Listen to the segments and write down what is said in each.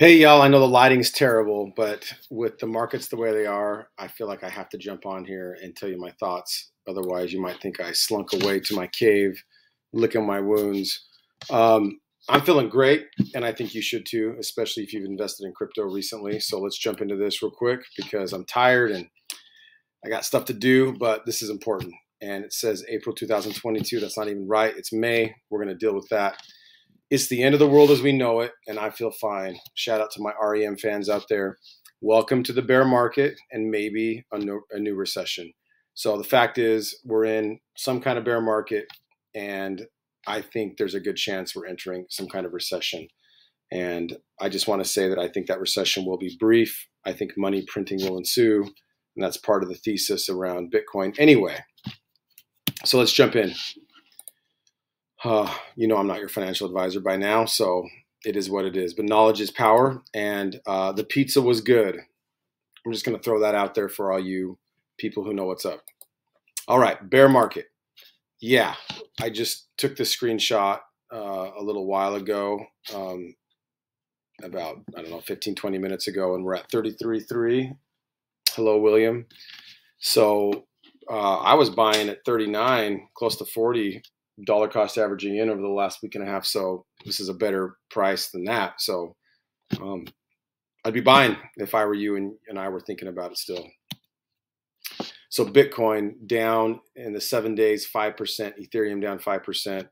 Hey, y'all, I know the lighting's terrible, but with the markets the way they are, I feel like I have to jump on here and tell you my thoughts. Otherwise, you might think I slunk away to my cave, licking my wounds. I'm feeling great, and I think you should too, especially if you've invested in crypto recently. So let's jump into this real quick because I'm tired and I got stuff to do, but this is important. And it says April 2022. That's not even right. It's May. We're going to deal with that. It's the end of the world as we know it, and I feel fine. Shout out to my REM fans out there. Welcome to the bear market and maybe a new recession. So the fact is we're in some kind of bear market, and I think there's a good chance we're entering some kind of recession. And I just want to say that I think that recession will be brief. I think money printing will ensue, and that's part of the thesis around Bitcoin anyway. So let's jump in. You know, I'm not your financial advisor by now, so it is what it is. But knowledge is power, and the pizza was good. I'm just going to throw that out there for all you people who know what's up. All right, bear market. Yeah, I just took this screenshot a little while ago, about, I don't know, 15, 20 minutes ago, and we're at 33.3. Hello, William. So I was buying at 39, close to 40. Dollar cost averaging in over the last week and a half, so this is a better price than that. So I'd be buying if I were you and I were thinking about it still. So Bitcoin down in the 7 days, 5%, Ethereum down 5%.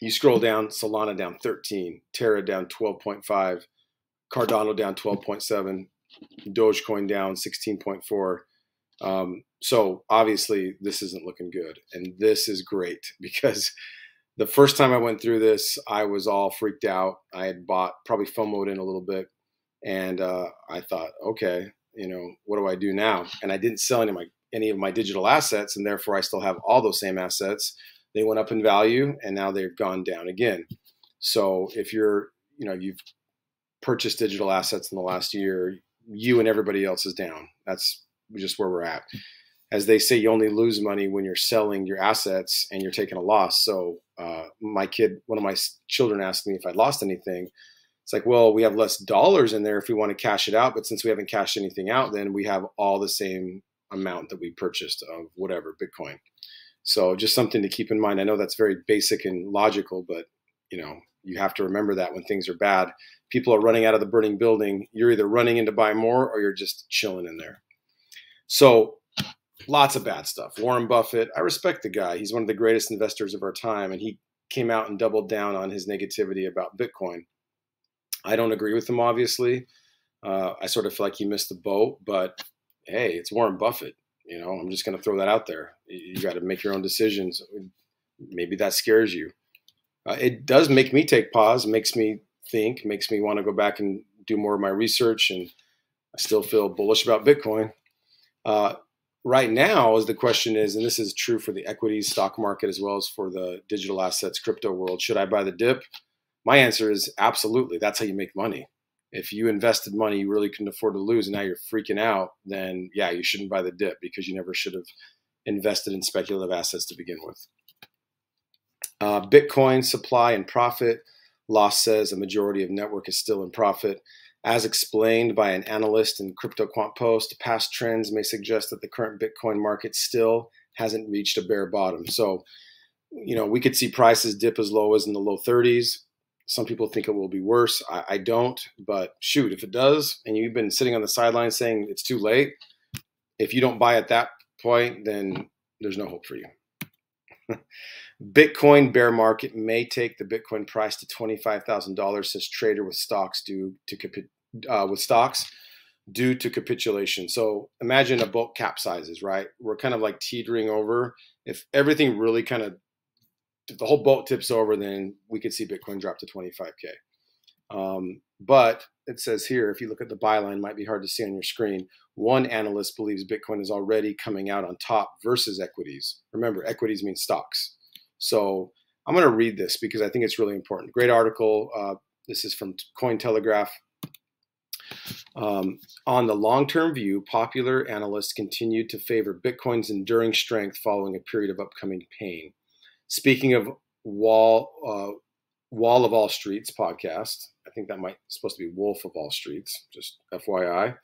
You scroll down, Solana down 13, Terra down 12.5, Cardano down 12.7, Dogecoin down 16.4. So obviously this isn't looking good, and this is great because the first time I went through this, I was all freaked out. I had bought, probably FOMO'd in a little bit, and I thought, okay, you know, what do I do now? And I didn't sell any of my digital assets, and therefore I still have all those same assets. They went up in value, and now they've gone down again. So if you're, you know, you've purchased digital assets in the last year, you and everybody else is down. That's just where we're at. As they say, you only lose money when you're selling your assets and you're taking a loss. So one of my children asked me if I lost anything. It's like, well, we have less dollars in there if we want to cash it out. But since we haven't cashed anything out, then we have all the same amount that we purchased of whatever, Bitcoin. So just something to keep in mind. I know that's very basic and logical, but you know, you have to remember that when things are bad, people are running out of the burning building. You're either running in to buy more or you're just chilling in there. So lots of bad stuff. Warren Buffett, I respect the guy. He's one of the greatest investors of our time, and he came out and doubled down on his negativity about Bitcoin. I don't agree with him, obviously. I sort of feel like he missed the boat, but hey, it's Warren Buffett. You know, I'm just going to throw that out there. You got to make your own decisions. Maybe that scares you. It does make me take pause, makes me think, makes me want to go back and do more of my research, and I still feel bullish about Bitcoin. Right now, as the question is, and this is true for the equities, stock market, as well as for the digital assets, crypto world, should I buy the dip? My answer is absolutely. That's how you make money. If you invested money you really couldn't afford to lose and now you're freaking out, then yeah, you shouldn't buy the dip because you never should have invested in speculative assets to begin with. Bitcoin supply and profit. Loss says a majority of network is still in profit. As explained by an analyst in CryptoQuant post, past trends may suggest that the current Bitcoin market still hasn't reached a bear bottom. So, you know, we could see prices dip as low as in the low 30s. Some people think it will be worse. I don't, but shoot, if it does, and you've been sitting on the sidelines saying it's too late, if you don't buy at that point, then there's no hope for you. Bitcoin bear market may take the Bitcoin price to $25,000, says trader with stocks due to capitulation. So imagine a boat capsizes, right? We're kind of like teetering over. If everything really kind of, if the whole boat tips over, then we could see Bitcoin drop to 25K. But it says here, if you look at the byline, might be hard to see on your screen. One analyst believes Bitcoin is already coming out on top versus equities. Remember, equities means stocks. So I'm going to read this because I think it's really important. Great article. This is from Cointelegraph. On the long-term view, popular analysts continue to favor Bitcoin's enduring strength following a period of upcoming pain. Speaking of Wall of All Streets podcast, I think that might supposed to be Wolf of All Streets, just FYI.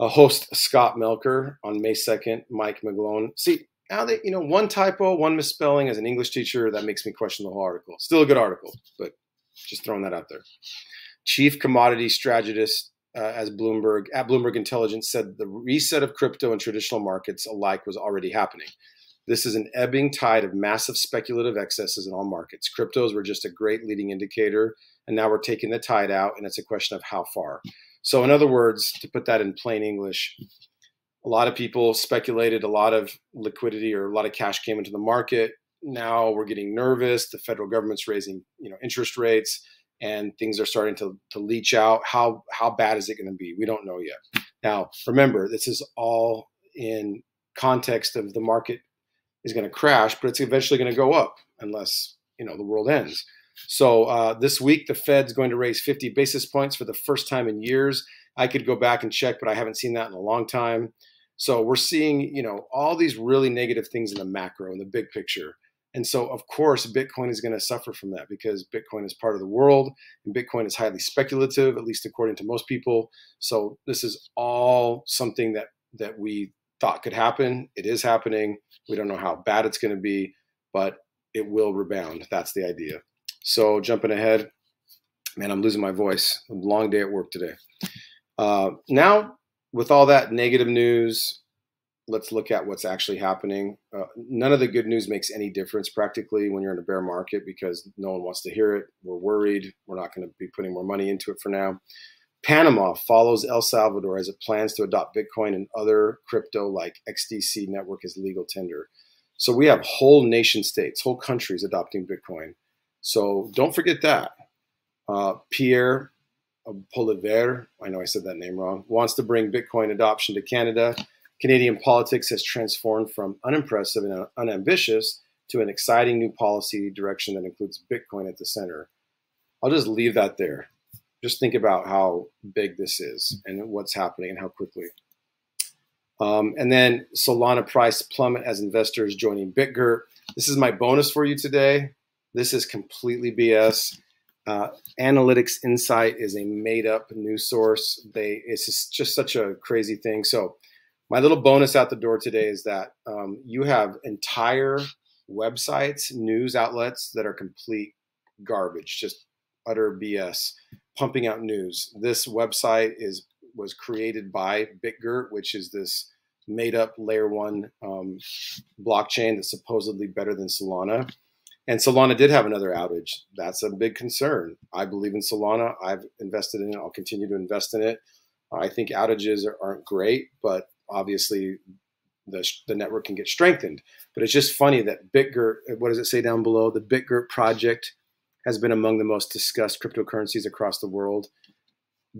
Host Scott Melker on May 2nd, Mike McGlone. See, now that, you know, one typo, one misspelling as an English teacher, that makes me question the whole article. Still a good article, but just throwing that out there. Chief commodity strategist at Bloomberg Intelligence said the reset of crypto and traditional markets alike was already happening. This is an ebbing tide of massive speculative excesses in all markets. Cryptos were just a great leading indicator, and now we're taking the tide out, and it's a question of how far. So in other words, to put that in plain English, a lot of people speculated, a lot of liquidity or a lot of cash came into the market. Now we're getting nervous. The federal government's raising, you know, interest rates, and things are starting to leach out. How bad is it going to be? We don't know yet. Now, remember, this is all in context of the market is going to crash, but it's eventually going to go up unless, you know, the world ends. So this week, the Fed's going to raise 50 basis points for the first time in years. I could go back and check, but I haven't seen that in a long time. So we're seeing, you know, all these really negative things in the macro, in the big picture. And so, of course, Bitcoin is going to suffer from that because Bitcoin is part of the world and Bitcoin is highly speculative, at least according to most people. So this is all something that we thought could happen. It is happening. We don't know how bad it's going to be, but it will rebound. That's the idea. So jumping ahead, man, I'm losing my voice. A long day at work today. Now, with all that negative news, let's look at what's actually happening. None of the good news makes any difference practically when you're in a bear market because no one wants to hear it. We're worried. We're not going to be putting more money into it for now. Panama follows El Salvador as it plans to adopt Bitcoin and other crypto like XDC network as legal tender. So we have whole nation states, whole countries adopting Bitcoin. So don't forget that. Pierre Poliver, I know I said that name wrong, wants to bring Bitcoin adoption to Canada. Canadian politics has transformed from unimpressive and unambitious to an exciting new policy direction that includes Bitcoin at the center. I'll just leave that there. Just think about how big this is and what's happening and how quickly. And then Solana price plummet as investors joining Bitgert. This is my bonus for you today. This is completely BS. Analytics Insight is a made-up news source. It's just such a crazy thing. So my little bonus out the door today is that you have entire websites, news outlets that are complete garbage, just utter BS, pumping out news. This website was created by Bitgert, which is this made-up layer 1 blockchain that's supposedly better than Solana. And Solana did have another outage. That's a big concern. I believe in Solana. I've invested in it. I'll continue to invest in it. I think outages aren't great, but obviously the network can get strengthened. But it's just funny that Bitgert, what does it say down below? The Bitgert project has been among the most discussed cryptocurrencies across the world.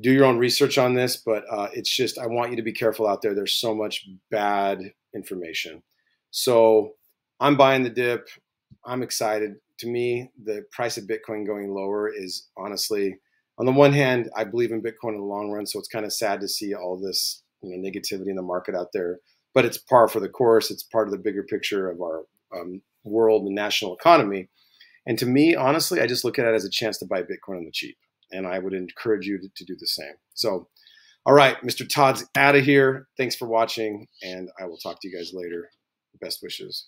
Do your own research on this, but it's just, I want you to be careful out there. There's so much bad information. So I'm buying the dip. I'm excited. To me, the price of Bitcoin going lower is honestly, on the one hand, I believe in Bitcoin in the long run. So it's kind of sad to see all this, you know, negativity in the market out there, but it's par for the course. It's part of the bigger picture of our world and national economy. And to me, honestly, I just look at it as a chance to buy Bitcoin on the cheap. And I would encourage you to do the same. So, all right, Mr. Todd's out of here. Thanks for watching. And I will talk to you guys later. Best wishes.